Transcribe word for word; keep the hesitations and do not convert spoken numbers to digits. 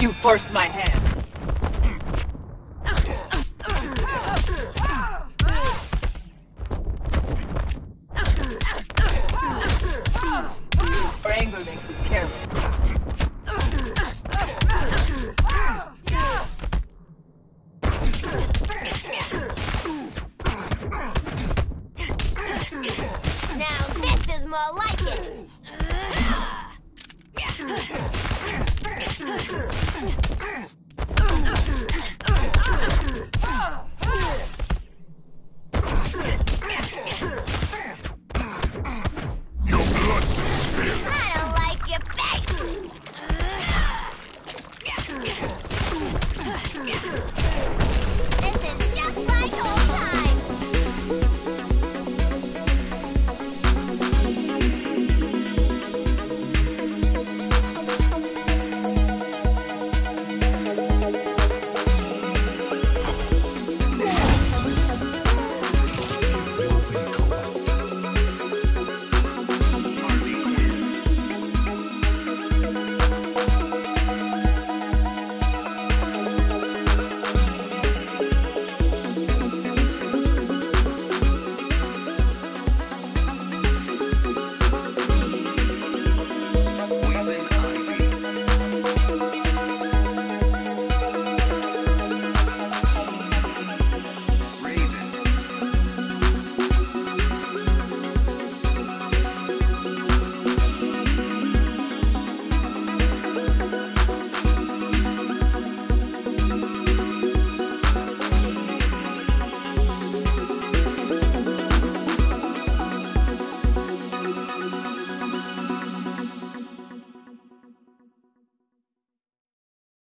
You forced my hand. Your anger makes you careless. More like it. Uh, yeah.